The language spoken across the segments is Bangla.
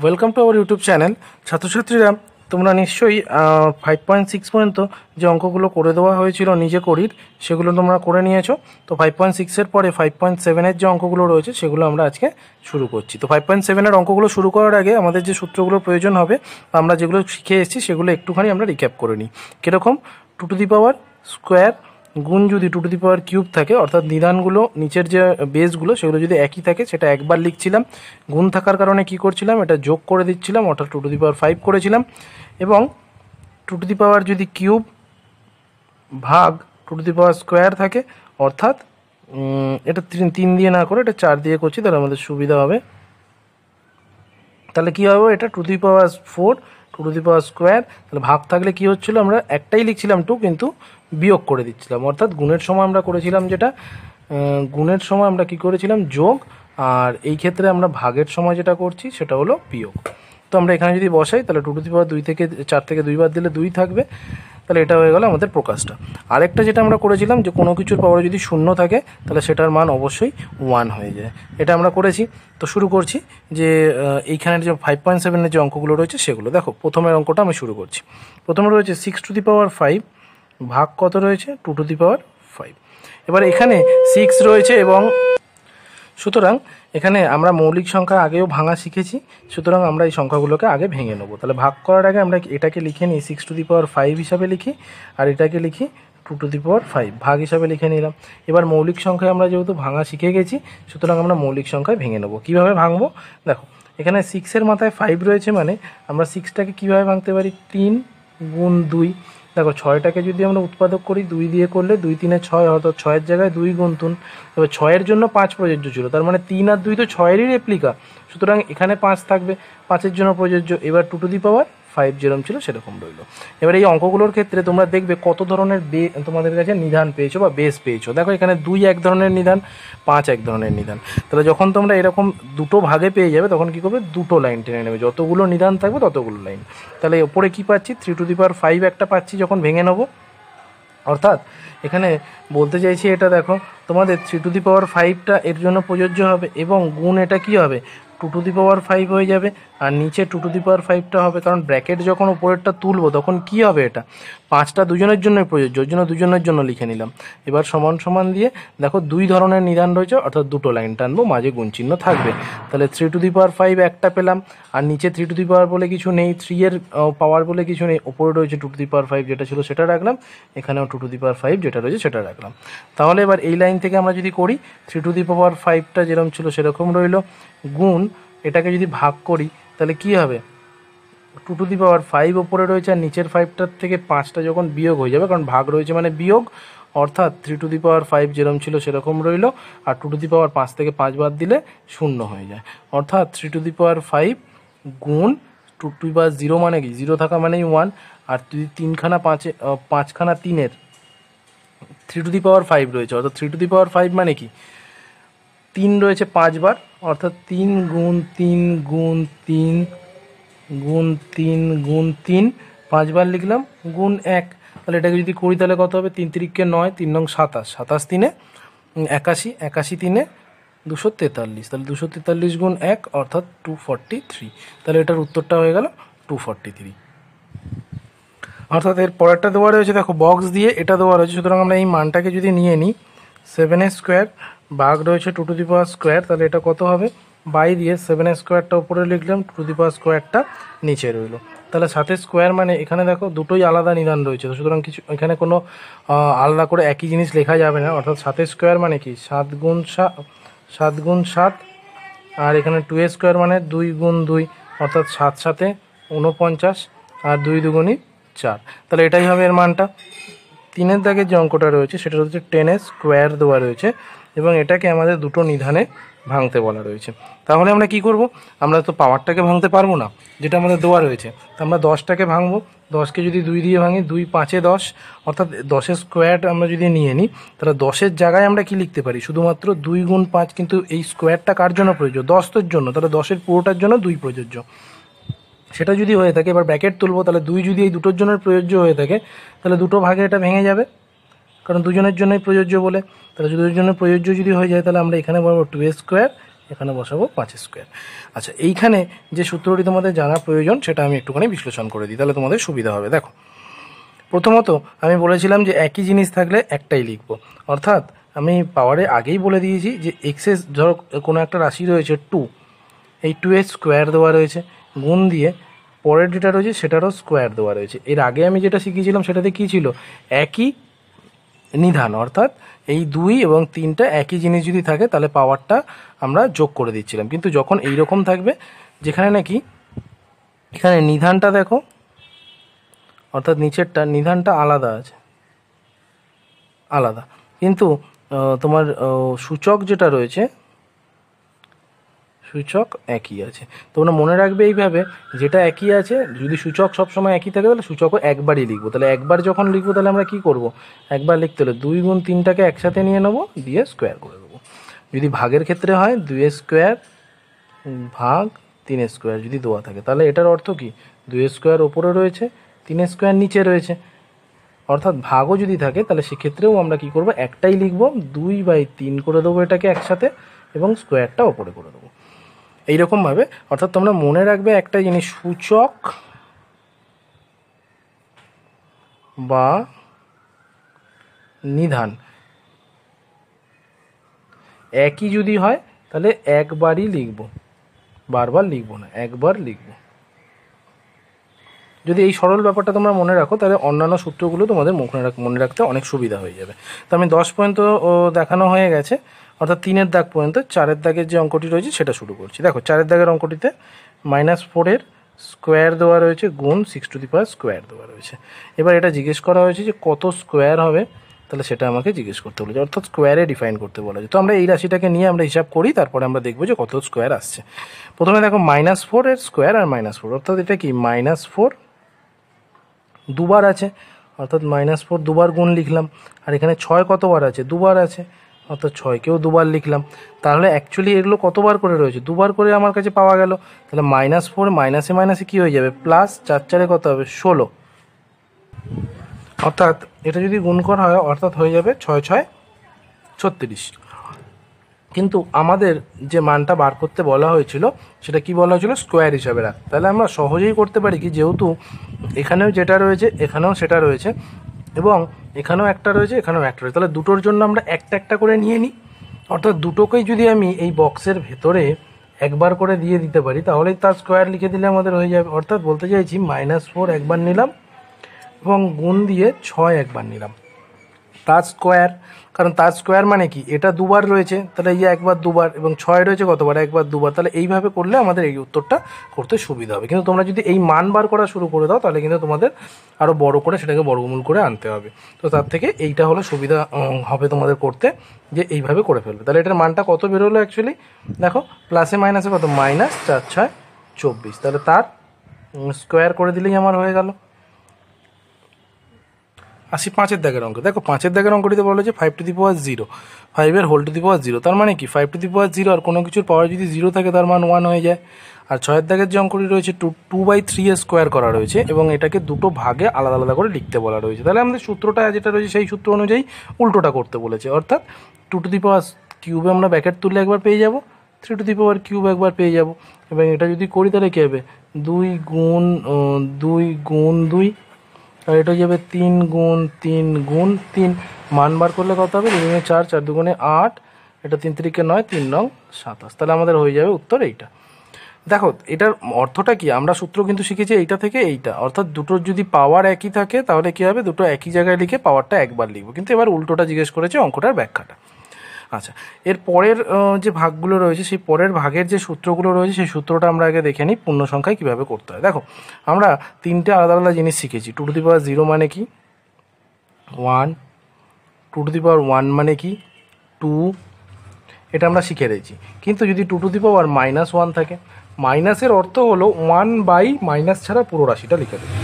Welcome to our YouTube channel छात्र छात्रा तुम्हारा निश्चय 5.6 पर्यंत जो अंकगुलो कर देवा हो निजे करिर सेगुलो तुम्हारा करे निएछो। तो 5.6 एर पर 5.7 एर जो अंकगुलो रयेछे सेगुलो आमरा आजके शुरू करछि। तो 5.7 एर अंकगुलो शुरू करार आगे आमादेर जे सूत्रगुलोर प्रयोजन होबे आमरा जेगुलो शिखे एसेछि सेगुलो एकटुखानि आमरा रिक्याप करे निई। किरकम 2 टू दि पावर स्क्वायर गुण जो 2 टू दि पावर किूब थे अर्थात निदानगुलो नीचे जो बेसगुलो सेगुलो जो एक ही थे से एक बार लिखल गुण थार कारण क्यों कर जोग कर दीम अर्थात 2 टू दि पावर 5 कर 2 टू दि पावर जो किूब भाग 2 टू दि पावर स्क्वायर थे अर्थात ये 3 दिए ना कर 4 दिए कर सुविधा है। तेल क्यों हो 2 to power 4 two to the power square भाग थाकले कि होच्छिलो आमरा एकटाई लिखछिलाम टू किन्तु वियोग करे दिच्छिलाम अर्थात गुणेर समय आमरा करेछिलाम जेटा गुणेर समय आमरा कि करेछिलाम जोग और एई क्षेत्रे आमरा भागेर समय जेटा करछि सेटा हलो वियोग। तो आमरा एखाने जोदि बसाई ताहले टू टू दि पावर 2 थेके 4 थेके 2 बार दिले 2 थाकबे ताहले एटा हये गेल आमादेर प्रकाशटा। आरेकटा जेटा आमरा करेछिलाम जे कोनो किछुर पावारे जोदि शून्य थाके ताहले सेटार मान अवश्यई 1 हये जाय एटा आमरा करेछि। तो शुरू करछि जे एइखाने जे 5.7 एर जे अंकगुलो रयेछे सेगुलो देखो। प्रथमेर अंकटा आमि शुरू करछि। प्रथमे रयेछे 6 टू दि पावर 5 भाग कत रयेछे 2 टू दि पावर 5। एबार एखाने 6 रयेछे एबं सूतरां एखाने आमरा मौलिक संख्या आगे भांगा शिखेछि सूतरां आमरा संख्यागुलोके आगे भेंगे नेब। ताहले भाग करार आगे आमरा एटाके लिखे निई 6 टू दि पावर 5 हिसाबे लिखी और एटाके लिखी 2 टू दि पावर 5 भाग हिसाबे लिखे निलाम। एबार मौलिक संख्या आमरा जेहेतु भांगा शिखे गेछि सूतरां आमरा मौलिक संख्या भेंगे नेब। किभाबे भांगबो देखो एखाने 6 एर माथाय 5 रयेछे माने आमरा 6 टाके किभाबे भांगते पारि 3 गुण 2 देखो 6टाके जोदि आमरा उत्पादक करी 2 दिए करले 2 3 6 अर्थात 6 एर जायगाय 2 गुण 3 तबे 6 एर जोन्नो 5 प्रयोज्य छिलो तार माने 3 और 2 तो 6 एरই रेप्लिका सूतरां एखाने 5 थाकबे 5 एर जोन्नो प्रयोज्य। एबार 2 टू दि पावर 5 जेरকম छिलो सेরকম রইলো। এবারে এই অঙ্কগুলোর ক্ষেত্রে তোমরা দেখবে কত ধরনের তোমাদের কাছে নিদান পেয়েছো বা বেস পেয়েছো। দেখো এখানে 2 এক ধরনের নিদান 5 এক ধরনের নিদান। তাহলে যখন তোমরা এরকম দুটো ভাগে পেয়ে যাবে তখন কি করবে দুটো লাইন টেনে নেবে যতগুলো নিদান থাকবে ততগুলো লাইন। তাহলে উপরে কি পাচ্ছি 3 টু দি পাওয়ার 5 একটা পাচ্ছি যখন ভেঙে নেব অর্থাৎ এখানে বলতে চাইছি এটা দেখো তোমাদের 3 টু দি পাওয়ার 5টা এর জন্য প্রযোজ্য হবে এবং গুণ এটা কি হবে 2 टू दि पावर 5 हो जाए और नीचे 2 टू दि पावर 5टा है कारण ब्रैकेट जो ऊपर तुलब तक क्यों है ये 5टा दुजोनेर प्रयोज्य दुजोनेर लिखे निलाम। एबार समान समान दिए देखो दुई धरनेर निदान रयेछे अर्थात दुटो लाइन टानबो माझे गुण चिन्ह थाकबे। ताहले 3 टू दि पावर 5 एकटा पेलाम और नीचे 3 टू दि पावर बोले किछु नेई 3 एर पावर बोले किछु नेई ऊपर रयेछे 2 टू दि पावर 5 जेटा छिलो सेटा राखलाम एखानेओ 2 टू दि पावर 5 जेटा रयेछे सेटा राखलाम। ताहले एबार एई लाइन थेके आमरा जोदि करी 3 टू दि पावर 5 टा जेरकम छिलो सेरकम रइलो गुण এটাকে যদি ভাগ করি তাহলে কি হবে 2 টু দি পাওয়ার 5 উপরে রয়েছে আর নিচের 5টার থেকে 5টা যখন বিয়োগ হয়ে যাবে কারণ ভাগ রয়েছে মানে বিয়োগ অর্থাৎ 3 টু দি পাওয়ার 5 যেরকম ছিল সেরকম রইলো আর 2 টু দি পাওয়ার 5 থেকে 5 বাদ দিলে শূন্য হয়ে যায় অর্থাৎ 3 টু দি পাওয়ার 5 গুণ 2 টু দি পাওয়ার 0 মানে কি 0 থাকা মানেই 1 আর 3 খানা 5 খানা 3 এর 3 টু দি পাওয়ার 5 রয়েছে অর্থাৎ 3 টু দি পাওয়ার 5 মানে কি 3 রয়েছে 5 বার अर्थात 3 गुण 3 गुण 3 गुण 3 गुण 3 5 बार लिखलाम गुण 1 ताहले एटाके जोदि करि ताहले कत होबे 3 3 9 3 9 27 27 3 81 81 3 243 ताहले 243 गुण 1 अर्थात 243 ताहले एटार उत्तरटा हये गेल 243 अर्थात एर परेरटा देওয়া রয়েছে দেখো বক্স দিয়ে এটা দেওয়া রয়েছে সুতরাং আমরা এই মানটাকে যদি নিয়ে নিই 7 স্কয়ার भाग रही है 2 टू दि पावर स्क्वायर ताहले एटा कत होबे 2 दिए 7 स्क्वायर ऊपर लिखलाम 2 टू दि पावर स्क्वायर नीचे रइल ताहले 7 स्क्वायर माने एखाने देखो दुटोई आलादा निदान रयेछे तो सुतरां किछु एखाने कोनो आलादा करे एक ही जिनिस लेखा जाबे ना अर्थात 7 स्क्वायर माने कि 7 गुण 7 7 गुण 7 और एखाने 2 स्क्वायर माने 2 गुण 2 अर्थात 7 7 49 और 2 2 4 ताहले एटाई होबे एर मानटा। 3 एर दागे जे अंकटा रयेछे सेटा होच्छे 10 स्क्वायर देওয়া रयेछे এবং এটাকে আমাদের দুটো নিধানে ভাঙতে বলা রয়েছে। তাহলে আমরা কি করব আমরা তো পাওয়ারটাকে ভাঙতে পারবো না যেটা আমাদের দেওয়া রয়েছে তো আমরা 10টাকে ভাঙবো 10কে যদি 2 দিয়ে ভাঙি 2 5 এ 10 অর্থাৎ 10 এর স্কয়ার আমরা যদি নিয়ে নিই তাহলে 10 এর জায়গায় আমরা কি লিখতে পারি শুধুমাত্র 2 গুণ 5 কিন্তু এই স্কয়ারটা কার জন্য প্রযোজ্য 10 এর জন্য তাহলে 10 এর পুরোটার জন্য 2 প্রযোজ্য সেটা যদি হয়ে থাকে এবার ব্র্যাকেট তুলবো তাহলে 2 যদি এই দুটোর জন্য প্রযোজ্য হয়ে থাকে তাহলে দুটো ভাগে এটা ভেঙে যাবে कारण दुजोनेर जोन्नोई प्रयोज्य बोले ताहले दुजोनेर जोन्नो प्रयोज्य जोदि हये जाय ताहले आमरा एखाने बराबर 2 स्क्वायर एखाने बसाबो पाँच स्कोयर। अच्छा ये जो सूत्रटी तुम्हारे जाना प्रयोजन से एकटूखानी विश्लेषण कर दी ताहले तुम्हारे सुविधा है। देखो प्रथमत हमें बोलेছিলাম যে एक ही जिनिस থাকলে একটাই লিখব, अर्थात আমি পাওয়ারে আগেই বলে দিয়েছি যে x এর ধরো কোনো একটা রাশি রয়েছে 2, এই 2 এর স্কয়ার দেওয়া রয়েছে গুণ দিয়ে পরের যেটা রয়েছে সেটারও স্কয়ার দেওয়া রয়েছে। এর আগে আমি যেটা শিখিয়েছিলাম সেটাতে কি ছিল একই নিধান, অর্থাৎ এই 2 এবং 3টা একই জিনিস যদি থাকে তাহলে পাওয়ারটা আমরা যোগ করে দিয়েছিলাম। কিন্তু যখন এই রকম থাকবে যেখানে নাকি এখানে নিধানটা দেখো अर्थात नीचे निधान आलदा आज आलदा किन्तु तुम्हार सूचक जेटा रही है सूचक एक ही आछे। तोमरा मने राखबे एइभाबे जेटा एक ही आछे यदि सूचक सब समय एक ही थाके ताहले सूचकओ एकबारई लिखबो। ताहले एकबार जखन लिखबो ताहले आमरा कि करब एकबार लिखते हले 2 गुण 3 टाके एकसाथे निये नेब दिये स्कोयर करे देबो। यदि भागेर क्षेत्रे हय 2 स्कोयर भाग 3 स्कोयर यदि देवा थाके ताहले एटार अर्थ कि 2 स्कोयर उपरे रयेछे 3 स्कोयर नीचे रही है, अर्थात भागो जो थे तेल से क्षेत्र में क्यों करब एकटाई लिखब 2/3 कर देव ये एक साथे और स्कोयर ओपरे कर देव यही रकम भाव। अर्थात तुम्हारा मने रखबे एक जिन सूचक बा निधान एक ही जदि है तेल एक बार ही लिखब बार बार लिखब ना एक बार लिखब। যদি এই সরল ব্যাপারটা তোমরা মনে রাখো তাহলে অন্যান্য সূত্রগুলো তোমাদের মনে রাখতে অনেক সুবিধা হয়ে যাবে। তো আমি 10 পয়েন্ট দেখানো হয়ে গেছে, অর্থাৎ 3 এর দাগ পর্যন্ত 4 এর দাগের যে অঙ্কটি রয়েছে সেটা শুরু করছি। দেখো 4 এর দাগের অঙ্কটিতে -4 এর স্কয়ার দেওয়া রয়েছে গুণ 6 স্কয়ার দেওয়া রয়েছে। এবার এটা জিজ্ঞেস করা হয়েছে যে কত স্কয়ার হবে তাহলে সেটা আমাকে জিজ্ঞেস করতে বলেছে, অর্থাৎ স্কয়ারে ডিফাইন করতে বলেছে। তো আমরা এই রাশিটাকে নিয়ে আমরা হিসাব করি, তারপরে আমরা দেখব যে কত স্কয়ার আসছে। প্রথমে দেখো -4 এর স্কয়ার আর -4 অর্থাৎ এটা কি -4 दुबार आछे अर्थात -4 दुबार गुण लिखलाम और एखाने 6 कत बार आछे दुबार आछे अर्थात 6 केओ दुबार लिखलाम। ताहले एक्चुअली एगुलो कत बार करे रयेछे दुबार करे आमार काछे पावा गेलो ताहले -4 माइनासे माइनासे कि हये जाबे प्लस 4 4 कत हबे 16 अर्थात एटा जोदि गुण करा हय अर्थात हये जाबे 6 6 36। কিন্তু আমাদের যে মানটা বার করতে বলা হয়েছিল সেটা কি বলা হয়েছিল স্কয়ার হিসাবে রাখ, তাহলে আমরা সহজেই করতে পারি কি যেহেতু এখানেও যেটা রয়েছে এখানেও সেটা রয়েছে এবং এখানেও একটা রয়েছে এখানেও একটা রয়েছে, তাহলে দুটোর জন্য আমরা একটা একটা করে নিয়ে নিই। অর্থাৎ দুটোকেই যদি আমি এই বক্সের ভেতরে একবার করে দিয়ে দিতে পারি তাহলেই তার স্কয়ার লিখে দিলে আমাদের হয়ে যাবে। অর্থাৎ বলতে চাইছি -4 একবার নিলাম এবং গুণ দিয়ে 6 একবার নিলাম তার স্কয়ার, কারণ তার স্কয়ার মানে কি এটা দুবার রয়েছে তাহলে এই একবার দুবার এবং 6 রয়েছে কতবার একবার দুবার, তাহলে এইভাবে করলে আমাদের এই উত্তরটা করতে সুবিধা হবে। কিন্তু তোমরা যদি এই মান বার করা শুরু করে দাও তাহলে কিন্তু তোমাদের আরও বড় করে সেটাকে বর্গমূল করে আনতে হবে। তো তার থেকে এইটা হলো সুবিধা হবে তোমাদের করতে যে এইভাবে করে ফেলবে। তাহলে এটার মানটা কত বেরোলো অ্যাকচুয়ালি দেখো প্লাসে মাইনাসে কত -4 6 24 তাহলে তার স্কয়ার করে দিলেই আমার হয়ে গেল। আসি 5 এর দাগের অঙ্ক। দেখো 5 এর দাগের অঙ্কটিতে বলা হয়েছে 5 টু দি পাওয়ার 0 5 এর হোল টু দি পাওয়ার 0 তার মানে কি 5 টু দি পাওয়ার 0 আর কোনো কিছুর পাওয়ার যদি 0 থাকে তার মান 1 হয়ে যায়। আর 6 এর দাগের যে অঙ্কটি রয়েছে 2/3 এর স্কয়ার করা রয়েছে এবং এটাকে দুটো ভাগে আলাদা আলাদা করে লিখতে বলা রয়েছে, তাহলে আমাদের সূত্রটা যেটা রয়েছে সেই সূত্র অনুযায়ী উল্টোটা করতে বলেছে। অর্থাৎ 2 টু দি পাওয়ার কিউবে আমরা ব্র্যাকেট তুললে একবার পেয়ে যাব, 3 টু দি পাওয়ার কিউব একবার পেয়ে যাব এবং এটা যদি করি তাহলে কী হবে 2 গুণ 2 গুণ 2 और ये जाए 3 गुण 3 गुण 3 मान बार कर ले कत होबे 4 4 2 गुणे 8 एटा 3 3 के 9 3 9 27 ताहले आमादेर होये जाबे उत्तर एइटा। देखो एटार अर्थटा कि आमरा सूत्र किन्तु शिखेछि एइटा थेके एइटा, अर्थात दुटोर जोदि पावार एकई थाके ताहले कि होबे दुटो एकई जायगाय लिखे पावारटा एकबार लिखबो, किन्तु एबार उल्टोटा जिज्ञेस करेछे अंकटार व्याख्याटा। আচ্ছা এর পরের যে ভাগগুলো রয়েছে সেই পরের ভাগের যে সূত্রগুলো রয়েছে সেই সূত্রটা আমরা আগে দেখে নিই পূর্ণ সংখ্যায় কীভাবে করতে হয়। দেখো আমরা 3টে আলাদা আলাদা জিনিস শিখেছি, 2 টু দি পাওয়ার 0 মানে কি 1, 2 টু দি পাওয়ার 1 মানে কি 2 এটা আমরা শিখে রেখেছি। কিন্তু যদি 2 টু দি পাওয়ার -1 থাকে মাইনাসের অর্থ হলো 1/- ছাড়া পুরো রাশিটা লিখে দেবে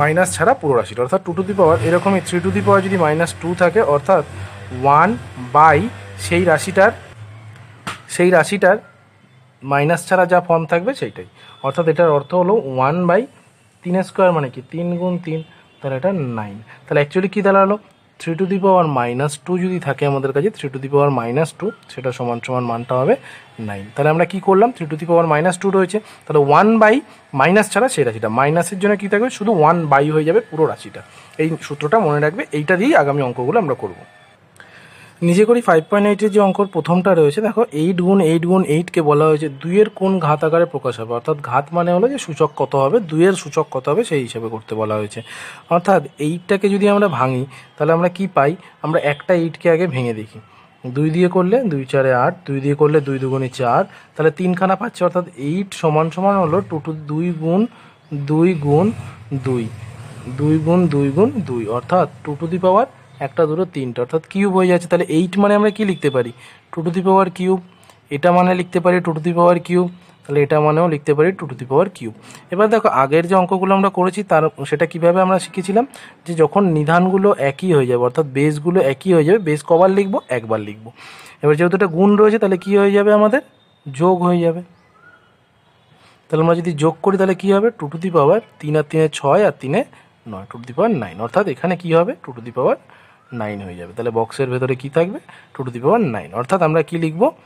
মাইনাস ছাড়া পুরো রাশিটা, অর্থাৎ 2 টু দি পাওয়ার এরকমই 3 টু দি পাওয়ার যদি -2 থাকে অর্থাৎ 1/ সেই রাশিটার মাইনাস ছাড়া যা ফর্ম থাকবে সেইটাই। অর্থাৎ এটার অর্থ হলো 1/3 স্কয়ার মানে কি 3 গুণ 3 তাহলে এটা 9 তাহলে অ্যাকচুয়ালি কী দাঁড়ালো three to the power minus two जो थे हमारे का three to the power minus two से समान समान मानता है नाइन तेल हमें क्यों करल three to the power minus two रही है तेल वन बाई माइनस छाड़ा से राशि माइनसर जो क्यों थको शुद्ध वन बाई हो जाए पुरो राशि सूत्रटा मने रखबे एइटा दिए आगामी अंकगुलो आमरा करब निजे करी 5.8 जो अंकर प्रथमटा रही है देखो 8 गुण 8 गुण 8 के बला हो दुएर कोण घात आकारे प्रकाश है अर्थात घात माने हलो जो सूचक कत है दुएर सूचक कत है से हिसाब से करते बला हो अर्थात 8टा के जो भांगी ताहले आमरा कि पाई आमरा एकटा 8 के आगे भेंगे देखी दुई दिए कर ले दुई चारे आठ दुई दिए कर ले दुई दुगुणे चार ताहले तीनखाना पाच्छे अर्थात 8 समान समान हलो टू दुई गुण दुई अर्थात टू टू दि पावर एक दूर तीनटे अर्थात किऊब हो जाए एट माने कि लिखते पारी two to the power cube एटा माने लिखते पारी two to the power cube ताहले एटा मानेओ लिखते पारी two to the power cube. एबार देखो आगेर जो अंकगुलो आमरा करेछि तार सेटा किभाबे आमरा शिखेछिलाम जे जखन निधानगुलो एकी हो जाबे अर्थात बेसगुलो एकी हो जाबे बेस कबार लिखबो एकबार लिखबो। एबार जेहेतु एटा गुण रयेछे ताहले कि हो जाबे आमादेर जोग हो जाबे ताहले आमरा जोदि जोग करी ताहले कि होबे टू टू दि पावर तीन और तीन छय और तीन नय two to the power nine अर्थात एखाने कि होबे two to the power nine हो जाए ताहले बक्सर भेतरे कि थाकबे two to the power nine अर्थात आमरा कि लिखब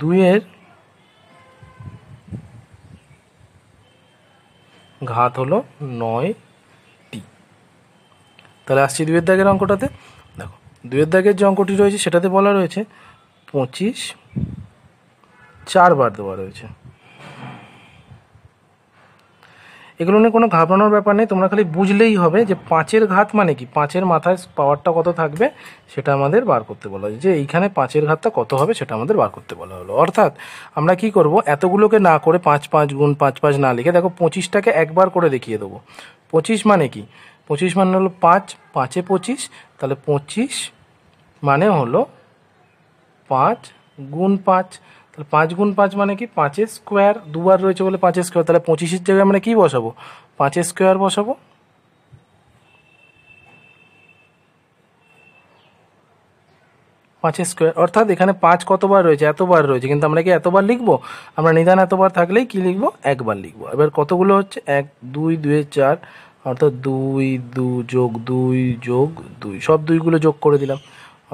दुएर घात हलो नय टी। ताहले आसछि दुएर दागेर अंकटाते देखो दुएर दागेर जे अंकटी रयेछे सेटाते बला रयेछे 25 चार बार देवा रयेछे एगुलो निये कोनो घाबड़ानोर ब्यापार नहीं तोमरा खाली बुझलेई होबे जे पाँचेर घात माने कि पाँचेर माथाय पावारटा कत थाकबे सेटा आमादेर बार करते बला हलो जे एइखाने पाँचेर घातटा कत होबे सेटा आमादेर बार करते बला हलो अर्थात आमरा कि करब एतगुलोके ना करे 5 गुण 5 ना लिखे देखो 25टाके एकबार करे देखिए देबो 25 माने कि 25 माने हलो 5 5 × 25 ताहले 25 माने हलो 5 गुण 5 तो 5 गुण 5 माने कि 5 स्क्वायर दुबार रही है बोले 5 स्क्वायर ताहले 25 एर जगह मैं कि बसाबो 5 स्क्वायर बसाबो पाँच स्क्वायर अर्थात एखाने 5 कत बार रही है एत बार रही है किन्तु आमरा कि एत बार लिखब आमरा निदान एत बार थाकलेई कि लिखब एक बार लिखब। एबार कतगुलो होच्छे 1 2 2 4 अर्थात 2 + 2 + 2 सब दुईगुलो जोग करे दिलाम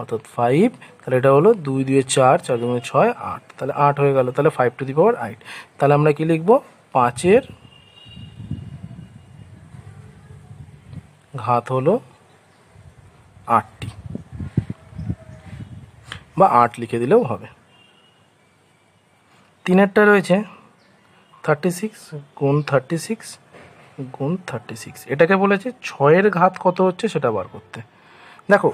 अर्थात 5 तेल ये हलो 2 × 2 = 4 4 × 6 = 8 तेल 8 हो गल तेल 5 टू दि पावर 8 तेल हमें कि लिखब 5 घात हलो 8 8 लिखे दिले हबे। तीनेरटा रही है 36 गुण 36 गुण 36 एटाके बोलेछे 6 एर घात कत होच्छे सेटा बार करते देखो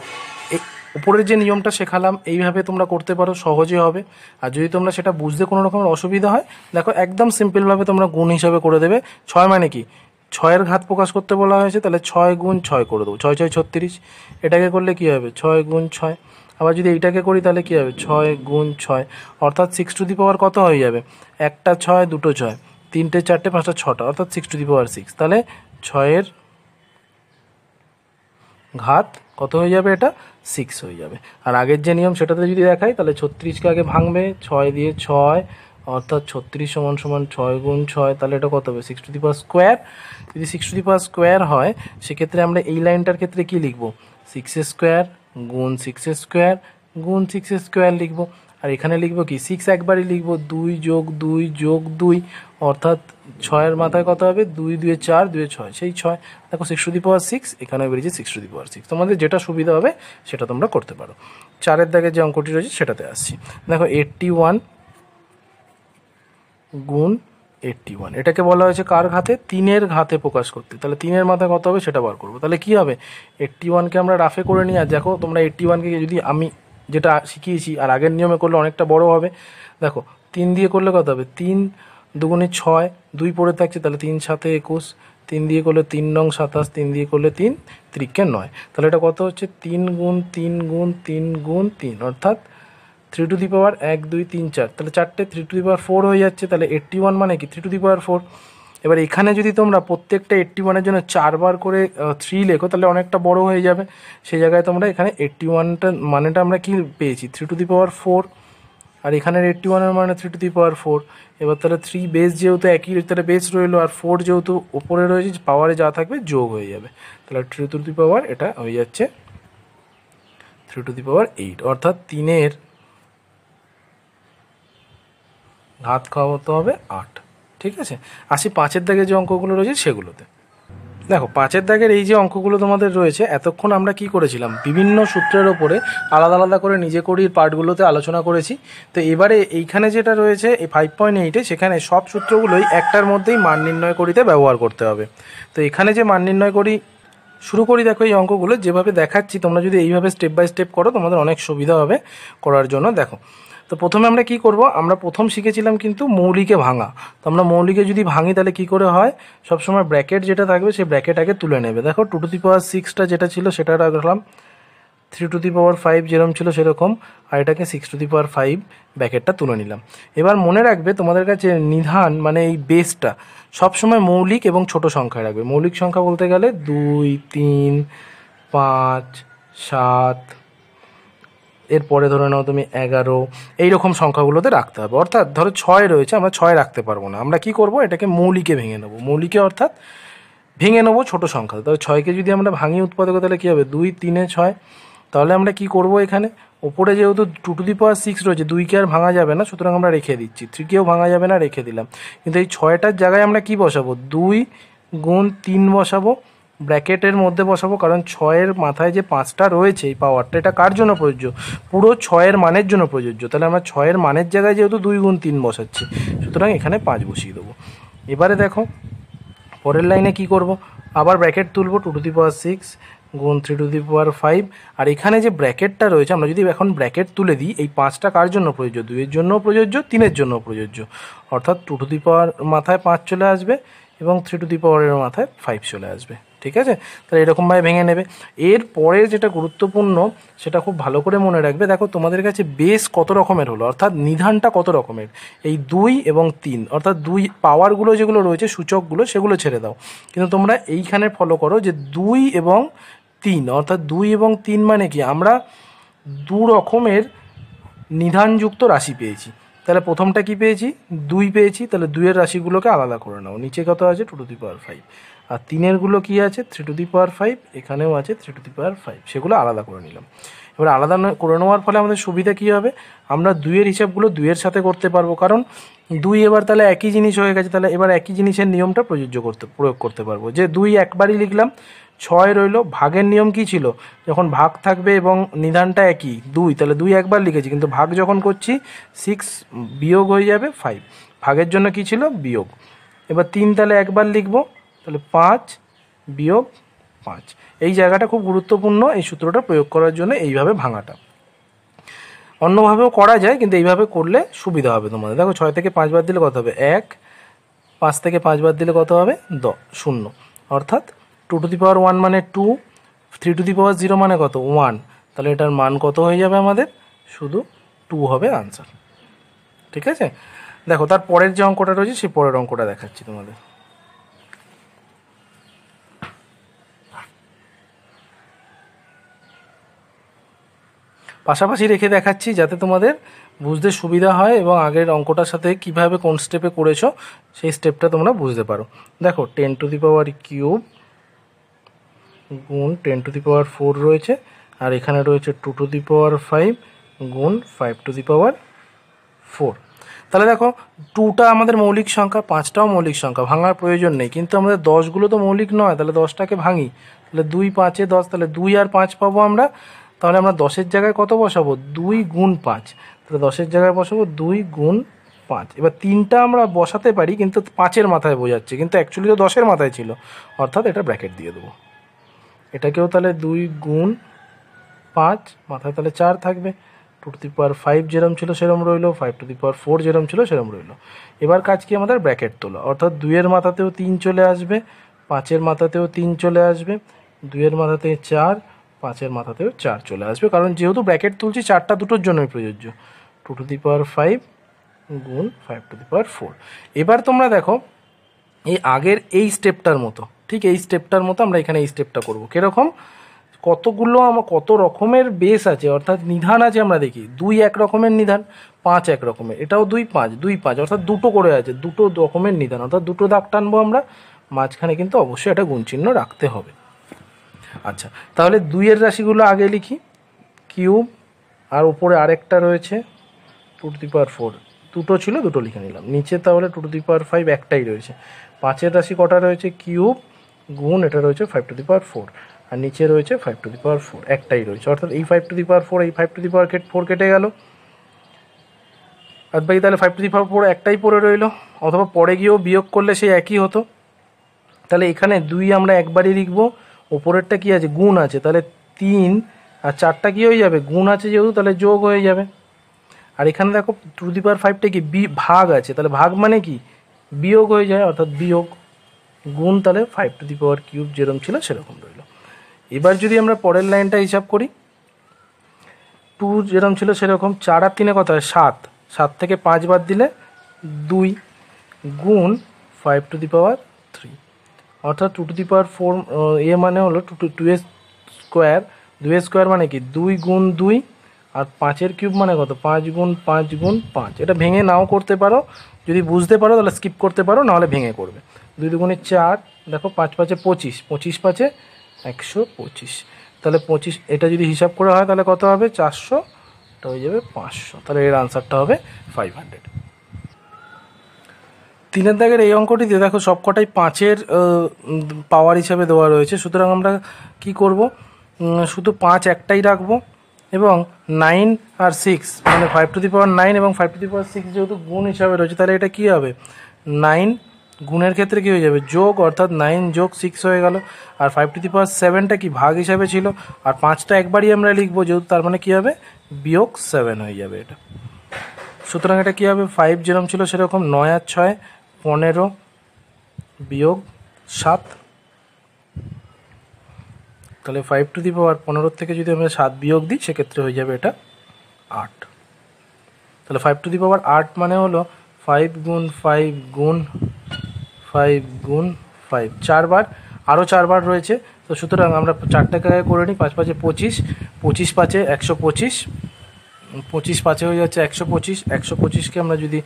ऊपर जो नियम शेखालाम ये तुम्हारा करते पर सहजे है और जो तुम्हारा से बुझते को रकम असुविधा है देखो एकदम सीम्पल भाव तुम्हारा गुण हिसाब से दे 6 माने कि 6 एर घात प्रकाश करते बला है तेल 6 गुण 6 कर देव 6 6 36 एटे कर ले 6 गुण 6 आर जो ये करी तेल कि 6 गुण 6 अर्थात 6 टू दि पावर कत हो जाए एक 6 2 6 3 4 5 6 अर्थात 6 टू दि पावर 6 तेल 6 एर घात कत हो जाए 6 हो जाए और आगे जो नियम से जो देखाई ताहले 36 के आगे भांगे 6 दिए 6 अर्थात 36 समान समान 6 गुण 6 ताहले एटा कत होबे 6 टू दि पावर स्क्वायर यदि 6 टू दि पावर स्क्वायर है से क्षेत्र में ये लाइनटार क्षेत्र कि लिखब 6 स्क्वायर गुण 6 स्क्वायर गुण 6 स्क्वायर लिखब और एखाने लिखब कि 6 एक बार ही लिखब 2 + 2 + 2 अर्थात 6 एर माथाय कत होबे 2 2 4 2 6 सेई 6 देखो 6 टू दि पावर 6 एखाने बेरिये 6 टू दि पावर 6 तोमादेर जेटा सुविधा होबे सेटा तोमरा करते पारो। 4 एर दागे जे अंकटी रयेछे सेटाते आसछि देखो 81 गुण 81 एटाके बला हयेछे कार घाते 3 एर घाते प्रकाश करते ताहले 3 एर माथाय कत होबे सेटा বার করব ताहले কি হবে 81 কে আমরা রাফে করে নিই আর দেখো তোমরা 81 কে যদি আমি जेटा शिखिए और आगे नियमे कर लेकटा बड़ो है देखो 3 दिए कर ले कत है 3 दुगुणे 6 2 पड़े थकते तेल 3 7 21 3 दिए कर ले 3 9 27 3 दिए कर ले 3 3 के 9 तेल ये कत हे 3 गुण 3 गुण 3 गुण 3 अर्थात 3 टू दि पावर 1 2 3 4 तेल 4 टे 3 टू दि पावर 4 हो जाए 81 मान कि 3 टू दि पावर 4 एबार एखाने जो तुम्हारा प्रत्येकटा 81 एर 4 बार 3 लेखो ताहले अनेकटा बड़ो हो जाए से जगह तुम्हारा एखाने 81 मानेटा कि पे 3 टू दि पावर 4 और एखाने 81 एर मान 3 टू दि पावर 4 एबार ताहले 3 बेस जेहेतु एक ही तरह बेस रइल और 4 जेहेतु ओपरे रयेछे पावारे जा थाकबे जोग हो जाए 3 टू दि पावर एटा हो जाच्छे 3 टू दि पावर 8 अर्थात 3 घात खाওয়াতে হবে 8। ठीक है आसि 5 दागे जो अंकगुलो रयेछे सेगुलोते देखो 5 दागेर এই যে अंकगुलो तोमादेर रयेछे एतक्षण आमरा कि करेछिलाम विभिन्न सूत्रेर ओपरे आलादा आलादा करे निजेकोरिर पार्टगुलोते आलोचना करेछि। तो एबारे एइखाने जेटा रयेछे ए 5.8 ए सेखाने सब सूत्रगुलोई एकटार मध्येई मान निर्णय करिते व्यवहार करते होबे। तो एखाने जे मान निर्णय करि शुरू करी देखो ये अंकगुलो जेभावे देखाच्छि तोमरा जोदि एइभावे स्टेप बाय स्टेप करो तोमादेर अनेक सुविधा होबे करार जोन्नो। देखो तो प्रथम आमरा कि करब आमरा प्रथम शिखेछिलाम किन्तु मौलिके भांगा। तो आमरा मौलिके जोदि भांगी ताहले कि करे हय सब समय ब्रैकेट जेटा थाकबे सेई ब्रैकेट आगे तुले नेबे। देखो 2 टू दि पावर 6 टा जेटा छिलो सेटा राखलाम 3 टू दि पावर 5 जेरकम छिलो सेरकम आर एटाके 6 टू दि पावर 5 ब्रैकेटटा तुले निलाम। एबार मने राखबे तोमादेर काछे निधान माने एई बेसटा सब समय मौलिक एबं छोटो संख्या राखबे। मौलिक संख्या बोलते गेले 2 3 5 7 एर पर धरे नाओ तुम 11 एई रकम संख्यागुलोते राखते होबे अर्थात धरो 6 रयेछे आमरा 6 राखते पारबो ना। आमरा कि करब एटाके मौलिके भेंगे नेब। मौलिके अर्थात भेंगे नेब छोटो संख्या। ताहले 6 के जोदि आमरा भांगी उत्पादके ताहले कि होबे 2 3 6 ताहले आमरा कि करब एखाने ओपरे जेहेतु 2 टू दि पावर 6 रयेछे 2 के आर भांगा जाबे ना सुतरां आमरा रेखे दिच्छि 3 केओ भांगा जाबे ना रेखे दिलाम किन्तु एई 6 टार जायगाय आमरा कि बसाबो 2 गुण 3 बसाबो ब्रैकेटर मध्य बसाबो कारण 6 एर माथाय जे 5 टा रयेछे पावारटा एटा कार जोन्नो प्रयोज्य पुरो 6 एर मानेर जोन्नो प्रयोज्य। ताहले आमरा 6 एर मानेर जायगाय जेहेतु 2 गुण 3 बसाচ্ছি सुतरां एखाने 5 बसिয়ে देबो। एबारे देखो परेर लाइने कि करब आबार ब्रैकेट तुलबो 2 टू दि पावर 6 गुण 3 टू दि पावर 5 और एखाने जे ब्रैकेटटा रयेछे आमरा जोदि एखन ब्रैकेट तुले दिई एई 5 टा कार जोन्नो प्रयोज्य 2 एर जोन्नो प्रयोज्य 3 एर जोन्नो प्रयोज्य अर्थात 2 टू दि पावर माथाय 5 चले आसबे एबं 3 टू दि पावर एर माथाय 5 चले आसबे। ठीक है तो यह रकम भाव भेंगे नेबे। एर परे जेटा गुरुत्वपूर्ण सेटा खूब भालो करे मने राखबे देखो तोमादेर काछे बेस कत रकमेर हलो अर्थात निधानटा कत रकमेर एई 2 एबं 3 अर्थात 2 पावारगुलो जेगुलो रयेछे सूचकगुलो सेगुलो छेड़े दाओ किन्तु तोमरा एइखाने फलो करो जे 2 एबं 3 अर्थात 2 एबं 3 माने कि आमरा दु रकमेर निधानयुक्त राशि पेयेछि। ताहले प्रथमटा कि पेयेछि 2 पेयेछि ताहले 2 एर राशिगुलोके आलादा करे नाओ निचे कत आछे 2 टू दि पावर 5 और 3 गुलो कि आछे 3 टू दि पावर 5 एखाने आछे 3 टू दि पावर 5 सेगुलो आलादा करे निलाम। एबार आलादा करे नेওয়ার ফলে আমাদের সুবিধা কি হবে আমরা 2 এর হিসাবগুলো 2 এর সাথে করতে পারবো কারণ 2 এবার তাহলে একই জিনিস হয়ে গেছে। তাহলে এবার একই জিনিসের নিয়মটা প্রয়োগ করতে পারবো যে 2 একবারই লিখলাম 6 রইলো ভাগের নিয়ম কি ছিল যখন ভাগ থাকবে এবং নিধানটা একই 2 তাহলে 2 একবার লিখেছি কিন্তু ভাগ যখন করছি 6 বিয়োগ হয়ে যাবে 5 ভাগের জন্য কি ছিল বিয়োগ। এবার 3 তাহলে একবার লিখবো তাহলে 5 বিয়োগ 5 এই জায়গাটা খুব গুরুত্বপূর্ণ এই সূত্রটা প্রয়োগ করার জন্য এইভাবে ভাঙাটা অন্যভাবেও করা যায় কিন্তু এইভাবে করলে সুবিধা হবে তোমাদের। দেখো 6 থেকে 5 বাদ দিলে কত হবে 1 5 থেকে 5 বাদ দিলে কত হবে 0 অর্থাৎ 2 টু দি পাওয়ার 1 মানে 2 3 টু দি পাওয়ার 0 মানে কত 1 তাহলে এটার মান কত হয়ে যাবে আমাদের শুধু 2 হবে आंसर। ঠিক আছে দেখো তার পরের যে অঙ্কটা রয়েছে সেই পরের অঙ্কটা দেখাচ্ছি তোমাদের। পাশাপাশি রেখে দেখাচ্ছি যাতে তোমাদের বুঝতে সুবিধা হয় এবং আগের অঙ্কটার সাথে কিভাবে কোন স্টেপে করেছো সেই স্টেপটা তোমরা বুঝতে পারো। দেখো 10 টু দি পাওয়ার কিউব গুণ 10 টু দি পাওয়ার 4 রয়েছে আর এখানে রয়েছে 2 টু দি পাওয়ার 5 গুণ 5 টু দি পাওয়ার 4। তাহলে দেখো 2টা আমাদের মৌলিক সংখ্যা 5টাও মৌলিক সংখ্যা ভাঙার প্রয়োজন নেই কিন্তু আমাদের 10 গুলো তো মৌলিক নয় তাহলে 10টাকে ভাঙি তাহলে 2 5 এ 10 তাহলে 2 আর 5 পাবো আমরা। তাহলে আমরা 10 এর জায়গায় কত বসাবো 2 গুণ 5 তাহলে 10 এর জায়গায় বসাবো 2 গুণ 5। এবার 3টা আমরা বসাতে পারি কিন্তু 5 এর মাথায় বোঝাচ্ছে কিন্তু অ্যাকচুয়ালি তো 10 এর মাথায় ছিল অর্থাৎ এটা ব্র্যাকেট দিয়ে দেব। এটাকেও তাহলে 2 গুণ 5 মাথায় তাহলে 4 থাকবে 2 টু দি পাওয়ার 5 যেরকম ছিল সেরকম রইলো 5 টু দি পাওয়ার 4 যেরকম ছিল সেরকম রইলো। এবার কাজ কি আমাদের ব্র্যাকেট তোলা অর্থাৎ 2 এর মাথাতেও 3 চলে আসবে 5 এর মাথাতেও 3 চলে আসবে 2 এর মাথাতে 4 5 এর মাথাতেও 4 চলে আসবে কারণ যেহেতু ব্র্যাকেট তুলছি 4 টা দুটোর জন্যই প্রযোজ্য 2 টু দি পাওয়ার 5 গুণ 5 টু দি পাওয়ার 4। এবার তোমরা দেখো এই আগের এই স্টেপটার মতো ঠিক এই স্টেপটার মতো আমরা এখানে এই স্টেপটা করব কি রকম কতগুলো আমরা কত রকমের বেস আছে অর্থাৎ নিধান আছে আমরা দেখি 2 এক রকমের নিধান 5 এক রকমের এটাও 2 5 অর্থাৎ দুটো করে আছে দুটো রকমের নিধান অর্থাৎ দুটো দাগ টানবো আমরা মাঝখানে কিন্তু অবশ্যই এটা গুণ চিহ্ন রাখতে হবে। আচ্ছা তাহলে 2 এর রাশিগুলো আগে লিখি কিউব আর উপরে আরেকটা রয়েছে 2^4 দুটো ছিল দুটো লিখে নিলাম। নিচে তাহলে 2^5 একটাই রয়েছে। 5 এর রাশি কটা রয়েছে কিউব গুণ এটা রয়েছে 5^4 আর নিচে রয়েছে 5^4 একটাই রয়েছে। অর্থাৎ এই 5^4 এই 5^4 কেটে গেল। আর বাকি তাহলে 5^4 একটাই পড়ে রইল অথবা পরে গিয়েও বিয়োগ করলে সেই একই হতো। তাহলে এখানে 2 আমরা একবারই লিখব। উপরেরটা কি আছে গুণ আছে তাহলে 3 আর 4টা কি হয়ে যাবে গুণ আছে যেহেতু তাহলে যোগ হয়ে যাবে। আর এখানে দেখো 2^5 কি ভাগ আছে তাহলে ভাগ মানে কি বিয়োগ হয়ে যায় অর্থাৎ বিয়োগ গুণ তাহলে 5^3 যেরকম ছিল সেরকম রইল। এবার যদি আমরা পরের লাইনটা হিসাব করি 2 যেরকম ছিল সেরকম 4 আর 3 এ কত হয় 7 থেকে 5 বাদ দিলে 2 গুণ 5^3 অর্থাৎ 2^4 এ মানে হলো 2 স্কোয়ার 2 স্কোয়ার মানে কি 2 গুণ 2 আর 5 কিউব মানে কত 5 গুণ 5 গুণ 5। এটা ভেঙে নাও করতে পারো, যদি বুঝতে পারো তাহলে স্কিপ করতে পারো, নাহলে ভেঙে করবে। 2 দুগুণে 4 দেখো 5 5 এ 25 25 5 125 তাহলে 25 এটা যদি হিসাব করা হয় তাহলে কত হবে 400 এটা হয়ে যাবে 500। তাহলে এর আনসারটা হবে 500। 3 দাগের এই অঙ্কটিতে দেখো সবকটাই 5 এর পাওয়ার হিসাবে দেওয়া রয়েছে, সুতরাং আমরা কি করব শুধু 5 একটাই রাখবো এবং 9 আর 6 মানে 5^9 এবং 5^6 যেহেতু গুণ হিসাবে রয়েছে তাহলে এটা কি হবে 9 গুণের ক্ষেত্রে কি হয়ে যাবে যোগ অর্থাৎ 9 যোগ 6 হয়ে গেল। আর 5^7টা কি ভাগ হিসাবে ছিল আর 5টা একবারই আমরা লিখবো যেহেতু তার মানে কি হবে -7 হয়ে যাবে এটা। সুতরাং এটা কি হবে 5 যেরকম ছিল সেরকম 9 আর 6 -15 - 7 তাহলে 5^15 থেকে যদি আমরা 7 বিয়োগ দিই সেক্ষেত্রে হয়ে যাবে এটা 8। তাহলে 5^8 মানে হলো 5 গুণ 5 গুণ 5 গুণ 5 4 বার আরও 4 বার রয়েছে। তো সুতরাং আমরা 4টাকে করে নিই 5 5 এ 25 25 5 এ 125 25 5 হয়ে যাচ্ছে 125 125কে আমরা যদি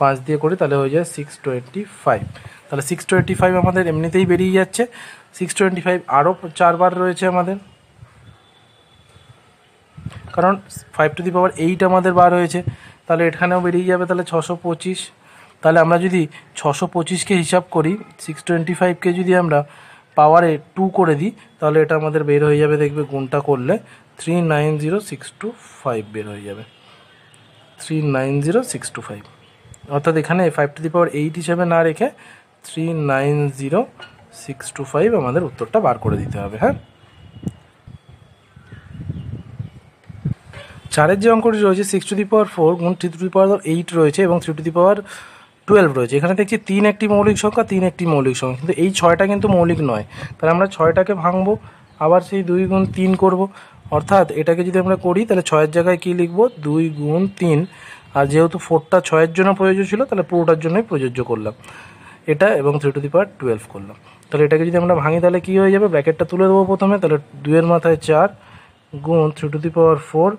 5 দিয়ে করি তাহলে হয়ে যায় 625। তাহলে 625 আমাদের এমনিতেই বেরিয়ে যাচ্ছে 625 আরও 4 বার রয়েছে আমাদের, কারণ 5^8 আমাদের বার হয়েছে তাহলে এখানেও বেরিয়ে যাবে তাহলে 625। তাহলে আমরা যদি 625কে হিসাব করি 625কে যদি আমরা পাওয়ারে 2 করে দিই তাহলে এটা আমাদের বের হয়ে যাবে দেখবে গুণটা করলে 390625 বের হয়ে যাবে 390625। অর্থাৎ এখানে 5^8 হিসাবে না রেখে 390625 আমাদের উত্তরটা বার করে দিতে হবে। হ্যাঁ, 4 এর যে অঙ্কটি রয়েছে 6^4 গুণ 3^8 রয়েছে এবং 3^12 রয়েছে। এখানে দেখছি 3 একটি মৌলিক সংখ্যা 3 একটি মৌলিক সংখ্যা কিন্তু এই 6টা কিন্তু মৌলিক নয়। তাহলে আমরা 6টাকে ভাঙবো আবার সেই 2 গুণ 3 করবো অর্থাৎ এটাকে যদি আমরা করি তাহলে 6-এর জায়গায় কী লিখবো 2 গুণ 3 আর যেহেতু 4টা 6-এর জন্য প্রয়োজন ছিল তাহলে পুরোটার জন্যই প্রযোজ্য করলাম এটা এবং 3^12 করলাম। তাহলে এটাকে যদি আমরা ভাঙি তাহলে কী হয়ে যাবে ব্র্যাকেটটা তুলে দেবো প্রথমে তাহলে 2 এর মাথায় 4 গুণ 3^4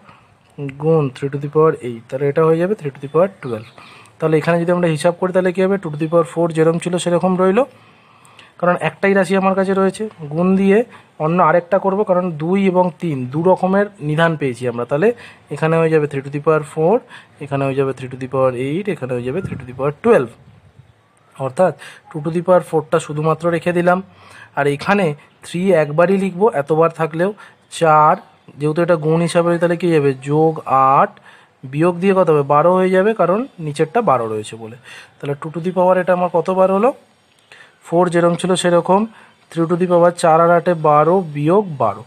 গুণ 3^8 তাহলে এটা হয়ে যাবে 3^12। তাহলে এখানে যদি আমরা হিসাব করি তাহলে কী হবে 2^4 যেরকম ছিল সেরকম রইল কারণ একটাই রাশি আমার কাছে রয়েছে। গুণ দিয়ে অন্য আরেকটা করব কারণ 2 এবং 3 2 রকমের নিদান পেয়েছি আমরা। তাহলে এখানে হয়ে যাবে 3^4 এখানে হয়ে যাবে 3^8 এখানে হয়ে যাবে 3^12 অর্থাৎ 2^4টা শুধুমাত্র রেখে দিলাম। আর এখানে 3 একবারই লিখবো এতবার থাকলেও 4 যেহেতু এটা গুণ হিসাবে তাহলে কী যাবে যোগ 8 বিয়োগ দিয়ে কত হবে 12 হয়ে যাবে কারণ নিচেরটা 12 রয়েছে বলে। তাহলে 2^4 এটা আমার কতবার হলো 4 যেরকম ছিল সেরকম 3^4 আর 8 12 বিয়োগ 12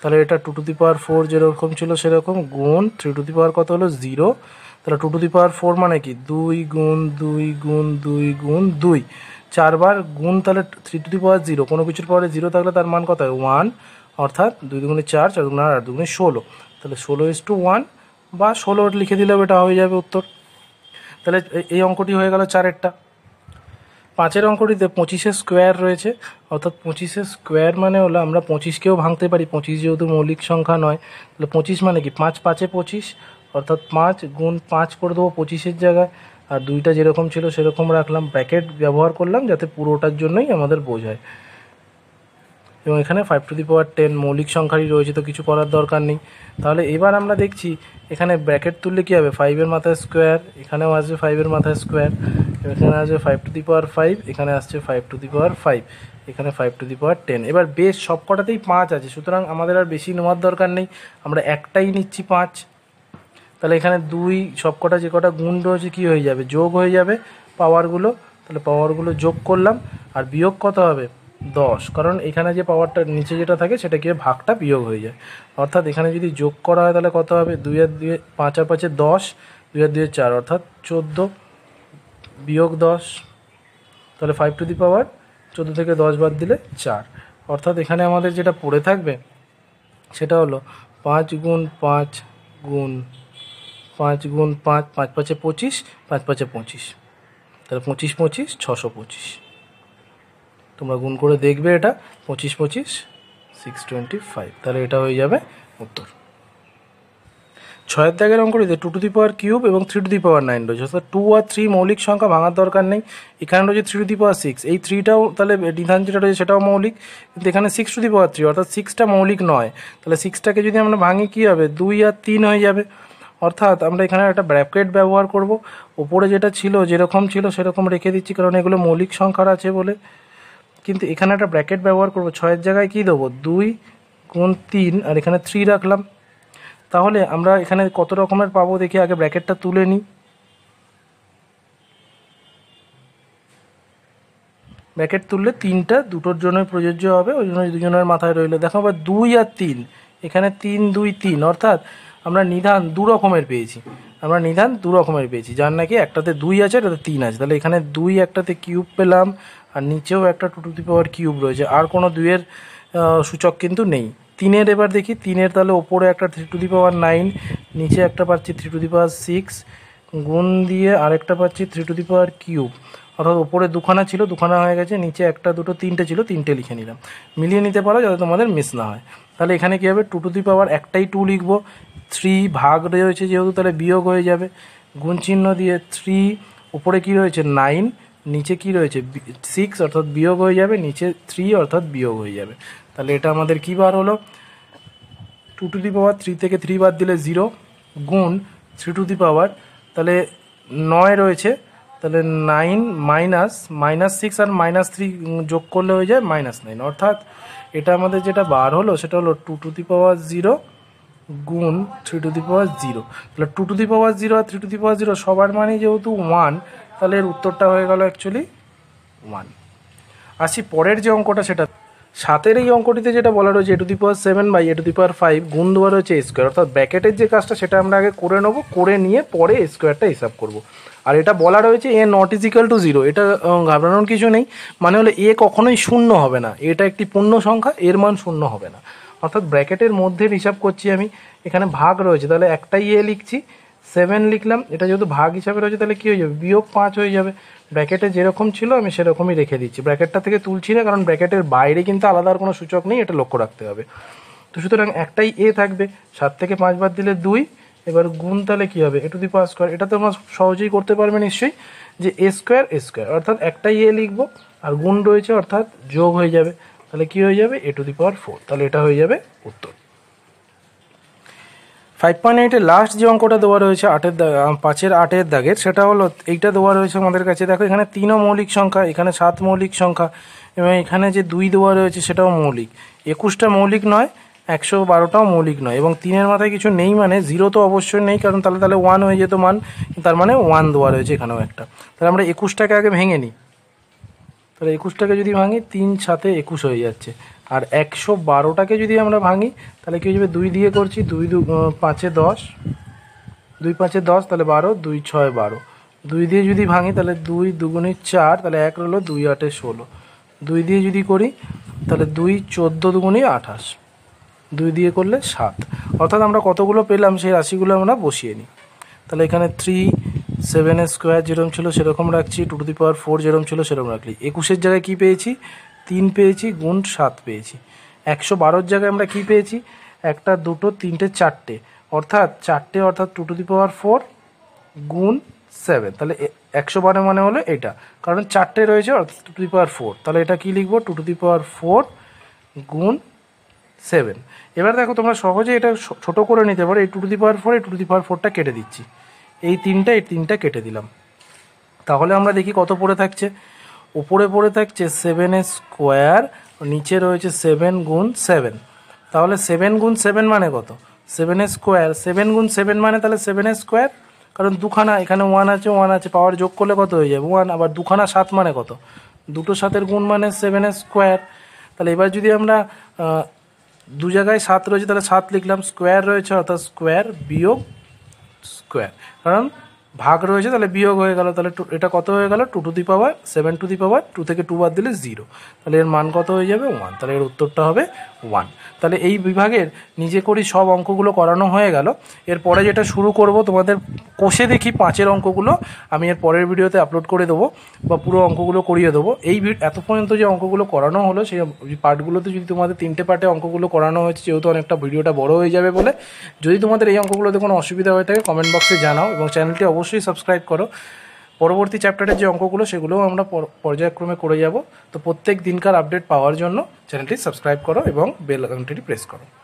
তাহলে এটা 2^4 যেরকম ছিল সেরকম গুণ 3^4 কত হলো 0 তাহলে 2^4 মানে কি 2 গুণ 2 গুণ 2 গুণ 2 4 বার গুণ তাহলে 3^0 কোনো কিছুর পরে 0 থাকলে তার মান কত হয় 1 অর্থাৎ 2 দুগুণে 4 4 দুগুণে 8 8 দুগুণে 16 তাহলে 16:1 বা 16 লিখে দিলেও এটা হয়ে যাবে উত্তর। তাহলে এই অঙ্কটি হয়ে গেল 4এরটা। 5 এর অঙ্কটিতে 25 এর স্কোয়ার রয়েছে অর্থাৎ 25 এর স্কোয়ার মানে হলো আমরা 25কেও ভাঙতে পারি 25 যেহেতু মৌলিক সংখ্যা নয় তাহলে 25 মানে কি 5 5 এ 25 অর্থাৎ 5 গুণ 5 করে দেবো 25-এর জায়গায় আর 2টা যেরকম ছিল সেরকম রাখলাম ব্র্যাকেট ব্যবহার করলাম যাতে পুরোটার জন্যই আমাদের বোঝায়। এবং এখানে 5 to the power 10 মৌলিক সংখ্যারই রয়েছে, তো কিছু করার দরকার নেই। তাহলে এবার আমরা দেখছি এখানে ব্র্যাকেট তুললে কী হবে, 5 এর মাথায় স্কোয়ার, এখানেও আসবে 5 এর মাথায় স্কোয়ার, এখানে আসবে 5 to the power 5, এখানে আসছে 5 to the power 5, এখানে 5 to the power 10। এবার বেশ সবকটাতেই 5 আছে, সুতরাং আমাদের আর বেশি নেওয়ার দরকার নেই, আমরা একটাই নিচ্ছি 5। তাহলে এখানে 2 সবকটা যে কটা গুণ রয়েছে কী হয়ে যাবে, যোগ হয়ে যাবে পাওয়ারগুলো, তাহলে পাওয়ারগুলো যোগ করলাম। আর বিয়োগ কত হবে, 10, কারণ এখানে যে পাওয়ারটা নিচে যেটা থাকে সেটা গিয়ে ভাগটা বিয়োগ হয়ে যায়। অর্থাৎ এখানে যদি যোগ করা হয় তাহলে কত হবে, 2 আর 2 5 আর 5 10, 2 আর 2 4, অর্থাৎ 14 বিয়োগ 10, তাহলে 5 to the power 14 থেকে 10 বাদ দিলে 4। অর্থাৎ এখানে আমাদের যেটা পড়ে থাকবে সেটা হলো 5 গুণ 5 গুণ 5 গুণ 5, 5 5 এ 25, 5 5 এ 25, তাহলে 25 25, 625। তোমরা গুণ করে দেখবে, এটা 25 25, 625, তাহলে এটা হয়ে যাবে উত্তর। 6 এর দাগের অঙ্কটিতে 2 to the power কিউব এবং 3 to the power 9 রয়েছে, অর্থাৎ 2 আর 3 মৌলিক সংখ্যা, ভাঙার দরকার নেই। এখানে রয়েছে 3 to the power 6, এই 3টাও তাহলে ডিধান যেটা রয়েছে সেটাও মৌলিক, কিন্তু এখানে 6 to the power 3, অর্থাৎ 6টা মৌলিক নয়। তাহলে 6টাকে যদি আমরা ভাঙি কী হবে, 2 আর 3 হয়ে যাবে। অর্থাৎ আমরা এখানে একটা ব্র্যাকেট ব্যবহার করব, ওপরে যেটা ছিল যেরকম ছিল সেরকম রেখে দিচ্ছি কারণ এগুলো মৌলিক সংখ্যা আছে বলে, কিন্তু এখানে একটা ব্র্যাকেট ব্যবহার করব। 6 এর জায়গায় কী দেবো, 2 গুণ 3, আর এখানে 3 রাখলাম। তাহলে আমরা এখানে কত রকমের পাবো দেখি, আগে ব্র্যাকেটটা তুলে নিই। ব্র্যাকেট তুললে 3টা দুটোর জন্যই প্রযোজ্য হবে, ওই জন্য দুজনের মাথায় রইলো। দেখো আবার 2 আর 3, এখানে 3 2 3, অর্থাৎ আমরা নিধান দুরকমের পেয়েছি, যার নাকি একটাতে 2 আছে একটাতে 3 আছে। তাহলে এখানে 2 একটাতে কিউব পেলাম, আর নিচেও একটা 2 to the power কিউব রয়েছে, আর কোনো 2 এর সূচক কিন্তু নেই। 3 এর এবার দেখি, 3 এর তাহলে ওপরে একটা 3 to the power 9, নিচে একটা পাচ্ছি 3 to the power 6, গুণ দিয়ে আরেকটা পাচ্ছি 3 to the power কিউব, অর্থাৎ ওপরে 2খানা ছিল 2খানা হয়ে গেছে, নিচে একটা 2 3 ছিল 3 লিখে নিলাম। মিলিয়ে নিতে পারো যাতে তোমাদের মিস না হয়। তাহলে এখানে কী হবে, 2 to the power একটাই 2 লিখব, 3 ভাগ রয়েছে যেহেতু তাহলে বিয়োগ হয়ে যাবে, গুণ চিহ্ন দিয়ে 3, ওপরে কী রয়েছে 9, নিচে কী রয়েছে 6, অর্থাৎ বিয়োগ হয়ে যাবে, নিচে 3 অর্থাৎ বিয়োগ হয়ে যাবে। তাহলে এটা আমাদের কী বার হলো, 2 to the power 3 থেকে 3 বাদ দিলে 0, গুণ 3 to the power, তাহলে 9 রয়েছে, তাহলে 9 - -6 আর -3 যোগ করলে হয়ে যায় -9। অর্থাৎ এটা আমাদের যেটা বার হলো সেটা হলো 2 to the power 0 গুণ 3 to the power 0। তাহলে 2 to the power 0 R 3 to the power 0 সবার মানে যেহেতু 1, তাহলে এর উত্তরটা হয়ে গেল অ্যাকচুয়ালি 1। আসি পরের যে অঙ্কটা, সেটা 7 এর এই অঙ্কটিতে যেটা বলা রয়েছে a to the power 7 by a to the power 5, গুণ দেওয়া রয়েছে স্কোয়ার, অর্থাৎ ব্র্যাকেটের যে কাজটা সেটা আমরা আগে করে নেবো, করে নিয়ে পরে স্কোয়ারটা হিসাব করব। আর এটা বলা রয়েছে a ≠ 0, এটা ঘাবড়ানোর কিছু নেই, মানে হলো a কখনোই শূন্য হবে না, এটা একটি পূর্ণ সংখ্যা, এর মান শূন্য হবে না। অর্থাৎ ব্র্যাকেটের মধ্যে হিসাব করছি আমি, এখানে ভাগ রয়েছে তাহলে একটাই a লিখছি, 7 লিখলাম, এটা যেহেতু ভাগ হিসাবে রয়েছে তাহলে কী হয়ে যাবে, বিয়োগ 5 হয়ে যাবে। ব্র্যাকেটে যেরকম ছিল আমি সেরকমই রেখে দিচ্ছি, ব্র্যাকেটটা থেকে তুলছি না কারণ ব্র্যাকেটের বাইরে কিন্তু আলাদা আর কোনো সূচক নেই, এটা লক্ষ্য রাখতে হবে। তো সুতরাং একটাই a থাকবে, 7 থেকে 5 বাদ দিলে 2, এবার গুণ তাহলে কী হবে a² এটা তোমরা সহজেই করতে পারবে নিশ্চয়ই, যে a² অর্থাৎ একটাই a লিখবো, আর গুণ রয়েছে অর্থাৎ যোগ হয়ে যাবে, তাহলে কী হয়ে যাবে a4, তাহলে এটা হয়ে যাবে উত্তর। 5.8 এর লাস্ট যে অঙ্কটা দেওয়া রয়েছে 5 এর 8 দাগের, সেটা হলো এইটা দেওয়া রয়েছে আমাদের কাছে। দেখো এখানে 3ও মৌলিক সংখ্যা, এখানে 7 মৌলিক সংখ্যা, এবং এখানে যে 2 দেওয়া রয়েছে সেটাও মৌলিক। 21টা মৌলিক নয়, 112টাও মৌলিক নয়, এবং 3 এর মাথায় কিছু নেই, মানে 0 তো অবশ্যই নেই কারণ তাহলে 1 হয়ে যেত মান, তার মানে 1 দেওয়া রয়েছে এখানেও একটা। তাহলে আমরা 21টাকে আগে ভেঙে নিই, তাহলে 21টাকে যদি ভাঙি 3 7 21 হয়ে যাচ্ছে, আর 112টাকে যদি আমরা ভাঙি তাহলে কী হয়ে যাবে, 2 দিয়ে করছি, 2 5 এ 10, 2 5 এ 10, তাহলে 12, 2 6 12, 2 দিয়ে যদি ভাঙি তাহলে 2 2 গুণে 4, তাহলে 1 রইল, 2 8 এ 16, 2 দিয়ে যদি করি তাহলে 2 14 2 গুণে 28, 2 দিয়ে করলে 7। অর্থাৎ আমরা কতগুলো পেলাম সেই রাশিগুলো আমরা বসিয়ে নিই। তাহলে এখানে 3 7 এর স্কোয়ার যেরকম ছিল সেরকম রাখছি, 2 to the power 4 যেরকম ছিল সেরকম রাখলি। 21-এর জায়গায় কী পেয়েছি, 3 পেয়েছি, গুণ 7 পেয়েছি। 112-র জায়গায় আমরা কী পেয়েছি, 1 2 3 4, অর্থাৎ 4, অর্থাৎ 2 to the power 4 গুণ 7, তাহলে 112 মানে হলো এটা, কারণ 4 রয়েছে অর্থাৎ 2 to the power 4, তাহলে এটা কী লিখবো, 2 to the power 4 गुण सेवन। एबार देखो तोमरा सहजे एटा छोटो करे निते पारो, ए two to the power four ए टू टू दि पावर फोरटा केटे दिच्छी, ए तीनटा केटे दिलाम, ताहले आमरा देखी कत पड़े थाकछे, उपरे पड़े थाकछे सेभेन स्क्वायर और नीचे रयेछे सेभेन गुण सेभेन, ताहले सेभेन गुण सेभेन माने कत, सेभेन स्क्वायर, सेभेन गुण सेभेन माने ताहले सेभेन स्क्वायर, कारण दुखाना एखाने ओयान आछे पावर जोग करले कत हये जाबे ओयान, आबार दुखाना सात माने कत, दुटो सातेर गुण माने सेभेन स्क्वायर, ताहले एबार जोदि आमरा दो जगह सात रही है सात लिखल स्कोयर रही है अर्थात स्कोयर वियोग स्कोयर कारण भाग रही है वियोग हो गल कत हो गल two to the power seven to the power two थे टू बार दिले जिरो एर मान कत हो जाए वन तर उत्तरटा है वन। तेल ये विभागे निजे करी सब अंकगुलो करानो हो गल। एरपर जेटा शुरू करब तुम्हारे कषे देखी पाँचर अंकगुलो हमें पर भिडियोते अपलोड कर देव बा पुरो अंकगुलो करिए देव। यत पर्यंत जो अंकगुलो करानो हलो से पार्टगुलोते जो तुम्हारे तीनटे पार्टे अंकगुलो करानो हो जेहेतु अनेकटा भिडियोटा बड़ो हो जाए जो तुम्हारे ये अंकगुलोते को असुविधा हो थे कमेंट बक्से जानाओ और चैनलटी अवश्य सबस्क्राइब करो। परवर्ती चैप्टारे जो अंकगुलो सेगुलो आमरा पर्यायक्रमे करे जाब। तो प्रत्येक दिनकार आपडेट पावार जोन्नो चैनलटी सबस्क्राइब करो और बेल आइकनटी प्रेस करो।